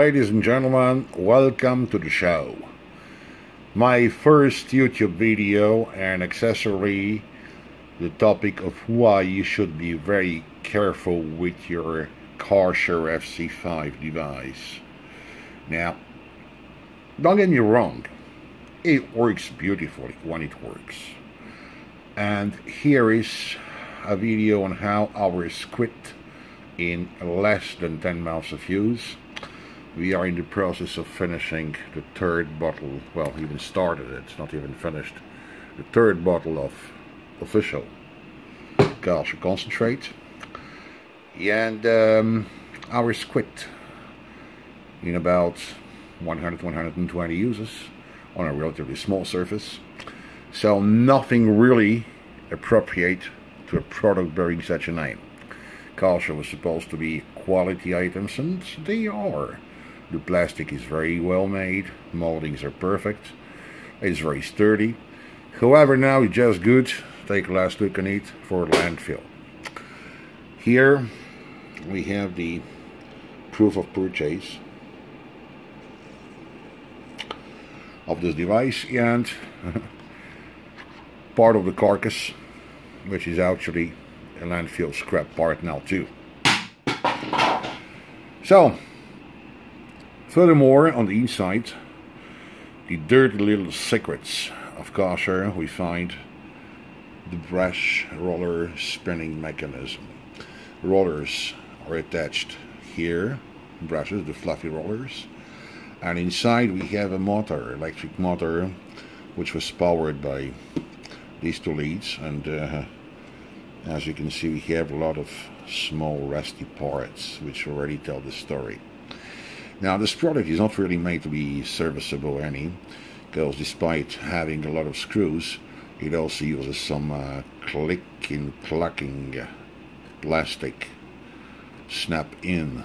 Ladies and gentlemen, welcome to the show. My first YouTube video and accessory, the topic of why you should be very careful with your Kärcher FC5 device. Now, don't get me wrong, it works beautifully when it works. And here is a video on how our script in less than 10 months of use. We are in the process of finishing the third bottle, well, even started it, it's not even finished, the third bottle of official Kärcher concentrate. And our script in about 100-120 uses on a relatively small surface. So nothing really appropriate to a product bearing such a name. Kärcher was supposed to be quality items, and they are. The plastic is very well made, moldings are perfect, it's very sturdy. However, now it's just good. Take a last look on it for landfill. Here we have the proof of purchase of this device and part of the carcass, which is actually a landfill scrap part now too. So, furthermore, on the inside, the dirty little secrets of Kärcher, we find the brush roller spinning mechanism. Rollers are attached here, brushes, the fluffy rollers, and inside we have a motor, electric motor, which was powered by these two leads, and as you can see, we have a lot of small rusty parts, which already tell the story. Now, this product is not really made to be serviceable any, because despite having a lot of screws, it also uses some clicking, clucking, plastic snap-in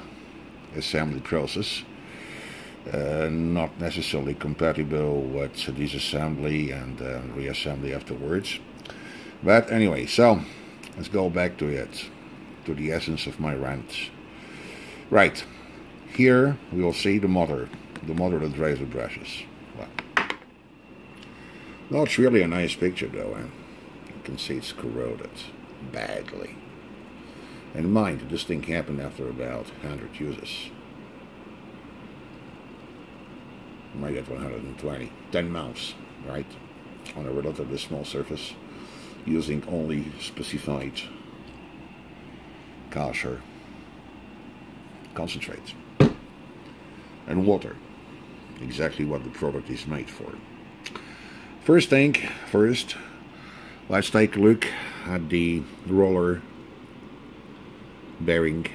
assembly process. Not necessarily compatible with disassembly and reassembly afterwards. But anyway, so let's go back to it, to the essence of my rant. Right. Here we will see the motor that drives the brushes. Well, not really a nice picture though, and you can see it's corroded badly. And mind, this thing happened after about 100 uses. You might get 120, 10 mounts, right? On a relatively small surface, using only specified Kärcher concentrate and water, exactly what the product is made for. First thing first, let's take a look at the roller bearing,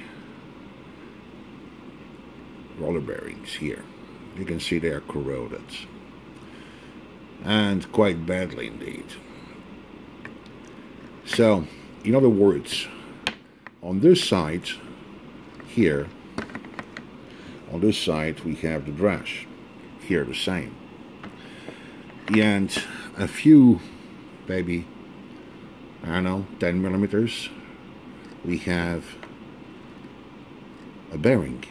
roller bearings here. You can see they are corroded, and quite badly indeed. So, in other words, on this side here, on this side we have the brush, here the same, and a few, maybe, I don't know, 10 millimeters, we have a bearing,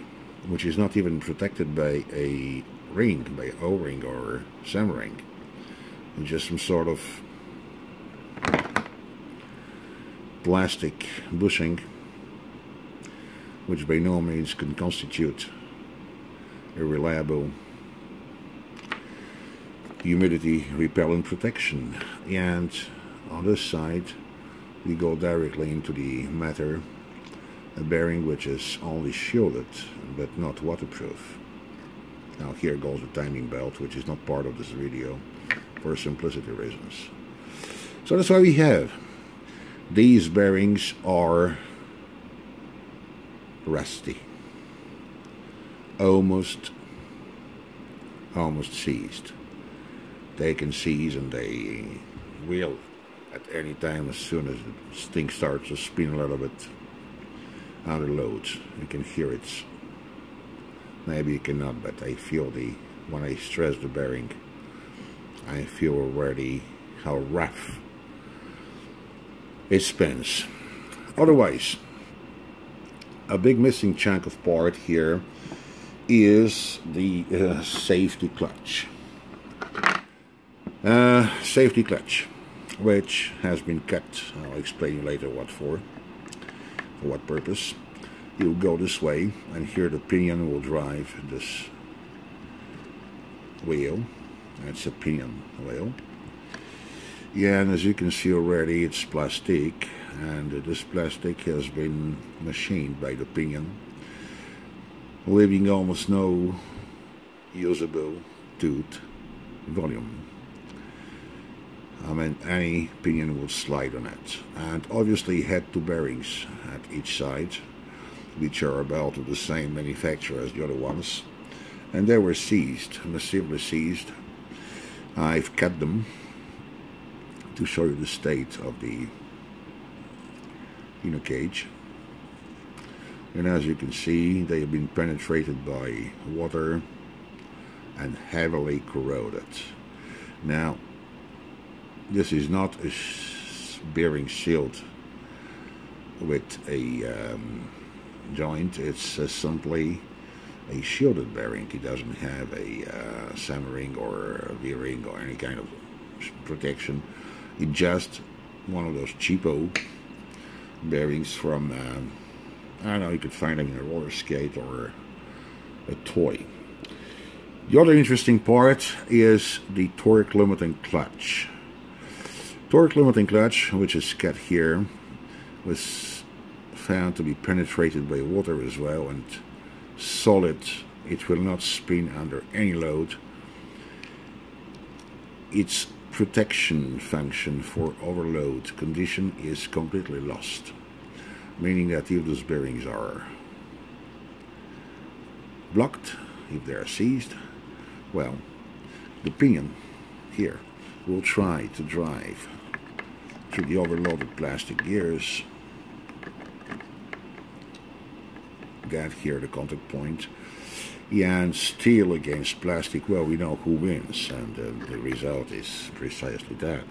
which is not even protected by a ring, by O-ring or some ring, it's just some sort of plastic bushing, which by no means can constitute a reliable humidity repellent protection. And on this side we go directly into the matter, a bearing which is only shielded but not waterproof. Now here goes the timing belt, which is not part of this video for simplicity reasons. So that's why we have these bearings are rusty, almost seized. They can seize, and they will at any time as soon as this thing starts to spin a little bit under load. You can hear it. Maybe you cannot, but I feel when I stress the bearing, I feel already how rough it spins. Otherwise, a big missing chunk of part here is the safety clutch. Safety clutch, which has been cut. I'll explain later what for what purpose. You'll go this way, and here the pinion will drive this wheel. That's a pinion wheel. Yeah, and as you can see already, it's plastic, and this plastic has been machined by the pinion, leaving almost no usable tooth volume. I mean, any pinion would slide on it. And obviously had two bearings at each side, which are about the same manufacturer as the other ones, and they were seized, massively seized. I've cut them to show you the state of the inner cage, and as you can see, they have been penetrated by water and heavily corroded. Now, this is not a bearing sealed with a joint, it's simply a shielded bearing. It doesn't have a hammering or a V-ring or any kind of protection. It's just one of those cheapo bearings from, I don't know, you could find them in a roller skate or a toy. The other interesting part is the torque limiting clutch. Torque limiting clutch, which is cut here, was found to be penetrated by water as well and solid. It will not spin under any load. Its protection function for overload condition is completely lost, meaning that if those bearings are blocked, if they are seized, well, the pinion here will try to drive through the overloaded plastic gears. Got here the contact point, and steel against plastic, well, we know who wins, and the result is precisely that.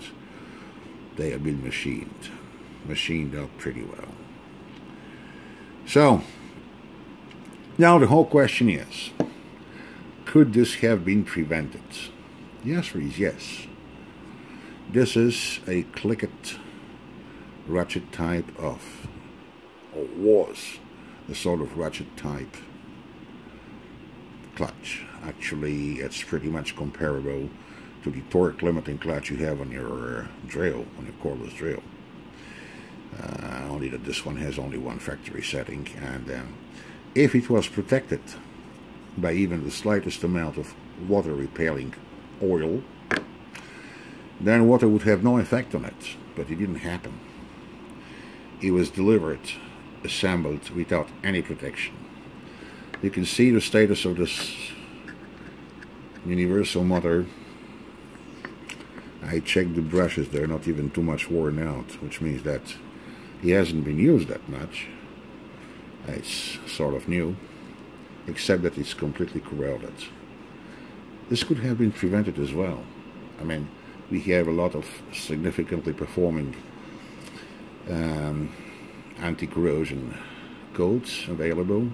They have been machined up pretty well. So now the whole question is, could this have been prevented? The answer is yes. This is a clicket ratchet type of, or was a sort of ratchet type clutch. Actually, it's pretty much comparable to the torque limiting clutch you have on your drill, on your cordless drill. Only that this one has only one factory setting, and then if it was protected by even the slightest amount of water repelling oil, then water would have no effect on it, but it didn't happen. It was delivered, assembled without any protection. You can see the status of this universal motor. I checked the brushes, they're not even too much worn out, which means that it hasn't been used that much. It's sort of new, except that it's completely corroded. This could have been prevented as well. I mean, we have a lot of significantly performing anti-corrosion coats available.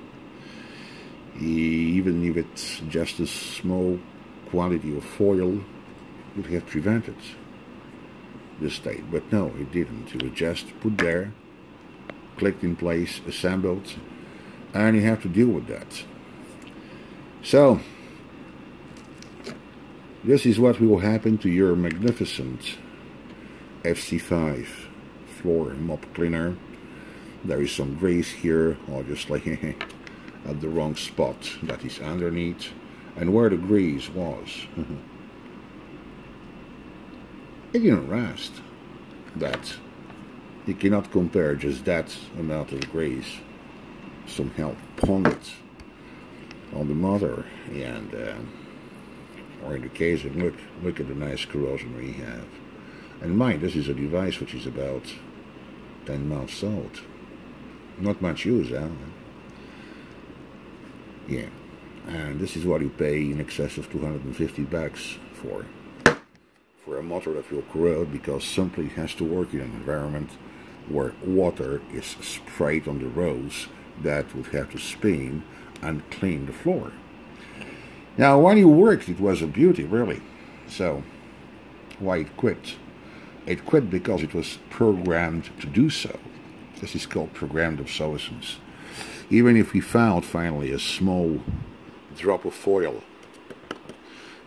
Even if it's just a small quantity of foil, would have prevented this state. But no, it didn't. It was just put there, clicked in place, assembled, and you have to deal with that. So this is what will happen to your magnificent FC5 floor mop cleaner. There is some grease here, obviously, at the wrong spot that is underneath, and where the grease was. It didn't rust. That you cannot compare just that amount of grease somehow ponded on the motor, and or in the case of look at the nice corrosion we have. And mind, this is a device which is about 10 months old. Not much use, huh? Yeah, and this is what you pay in excess of $250 for a motor that will corrode because simply it has to work in an environment where water is sprayed on the roads that would have to spin and clean the floor. Now, when he worked, it was a beauty, really. So, why it quit? It quit because it was programmed to do so. This is called programmed obsolescence. Even if we found, finally, a small drop of foil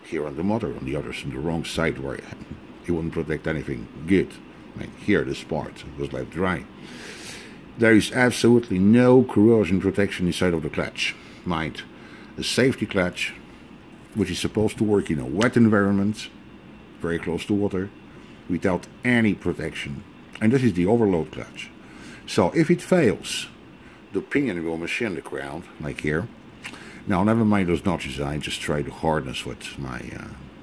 here on the motor, on the others, on the wrong side, where it wouldn't protect anything good. And here, this part was left dry. There is absolutely no corrosion protection inside of the clutch. Mind, a safety clutch, which is supposed to work in a wet environment, very close to water, without any protection. And this is the overload clutch. So if it fails, the pinion will machine the ground, like here. Now, never mind those notches, I just tried the hardness with my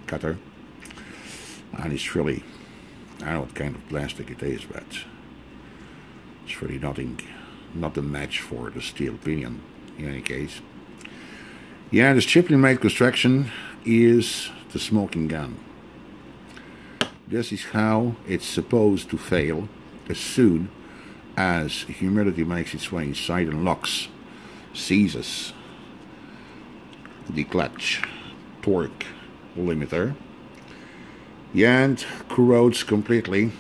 cutter. And it's really, I don't know what kind of plastic it is, but it's really nothing, not a match for the steel pinion, in any case. Yeah, this cheaply made construction is the smoking gun. This is how it's supposed to fail as soon as humidity makes its way inside and locks, seizes the clutch torque limiter, and corrodes completely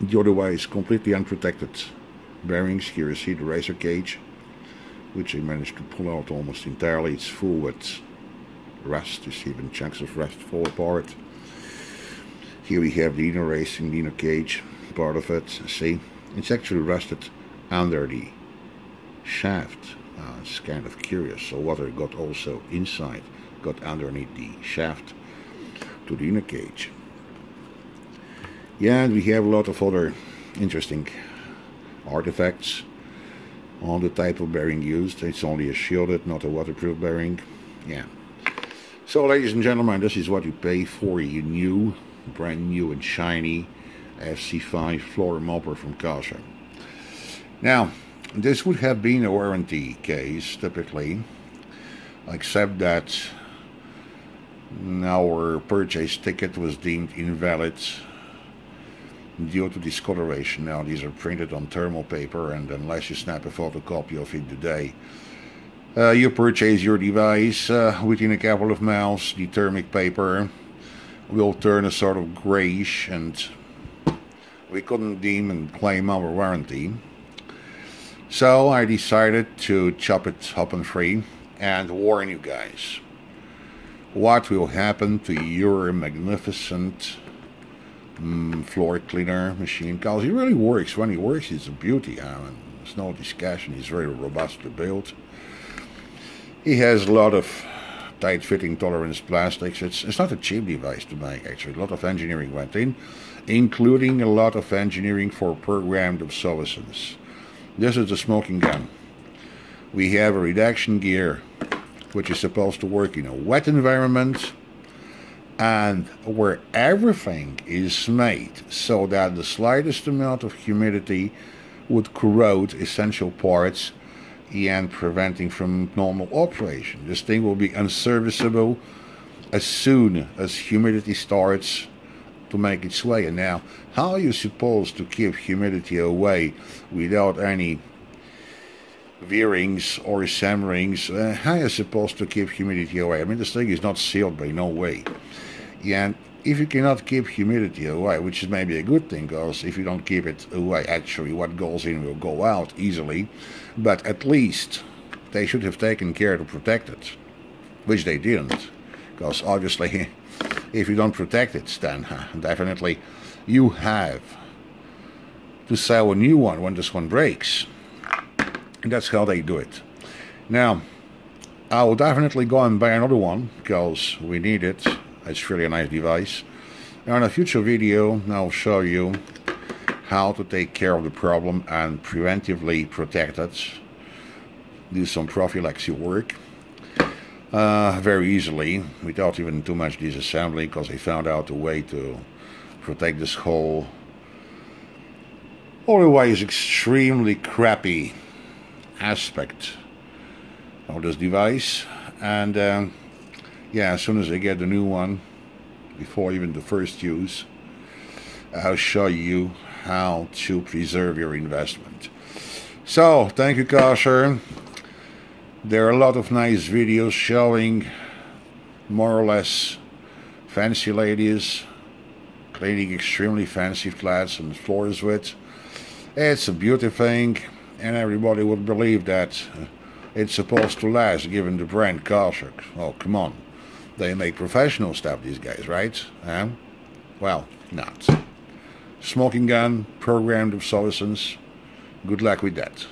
the otherwise completely unprotected bearings. Here you see the razor cage, which I managed to pull out almost entirely. It's full with rust. You see even chunks of rust fall apart. Here we have the inner racing, the inner cage part of it. See, it's actually rusted under the shaft. It's kind of curious. So water got also inside, got underneath the shaft to the inner cage. Yeah, and we have a lot of other interesting artifacts on the type of bearing used. It's only a shielded, not a waterproof bearing. Yeah. So, ladies and gentlemen, this is what you pay for your new, brand new and shiny FC5 floor mopper from Kärcher. Now, this would have been a warranty case, typically, except that our purchase ticket was deemed invalid due to discoloration. Now, these are printed on thermal paper, and unless you snap a photocopy of it today, you purchase your device, within a couple of months, the thermic paper will turn a sort of grayish, and we couldn't deem and claim our warranty. So I decided to chop it up and free and warn you guys what will happen to your magnificent floor cleaner machine, because it really works. When it works, it's a beauty. I mean, there's no discussion. It's very robustly built. It has a lot of tight-fitting tolerance plastics. It's not a cheap device to make, actually. A lot of engineering went in, including a lot of engineering for programmed obsolescence. This is the smoking gun. We have a reduction gear, which is supposed to work in a wet environment, and where everything is made so that the slightest amount of humidity would corrode essential parts and preventing from normal operation. This thing will be unserviceable as soon as humidity starts to make its way. And now, how are you supposed to keep humidity away without any veerings or sammerings? How are you supposed to keep humidity away? I mean, this thing is not sealed by no way. And if you cannot keep humidity away, which is maybe a good thing, because if you don't keep it away, actually what goes in will go out easily, but at least they should have taken care to protect it, which they didn't, because obviously if you don't protect it, then definitely you have to sell a new one when this one breaks, and that's how they do it. Now, I will definitely go and buy another one, because we need it. It's really a nice device. Now, in a future video, I'll show you how to take care of the problem and preventively protect it. Do some prophylaxis work very easily, without even too much disassembly, because I found out a way to protect this whole otherwise extremely crappy aspect of this device. And yeah, as soon as I get the new one, before even the first use, I'll show you how to preserve your investment. So, thank you, Kärcher. There are a lot of nice videos showing more or less fancy ladies cleaning extremely fancy flats and floors with. It's a beauty thing, and everybody would believe that it's supposed to last given the brand Kärcher. Oh, come on. They make professional stuff, these guys, right? Well, not. Smoking gun, programmed obsolescence. Good luck with that.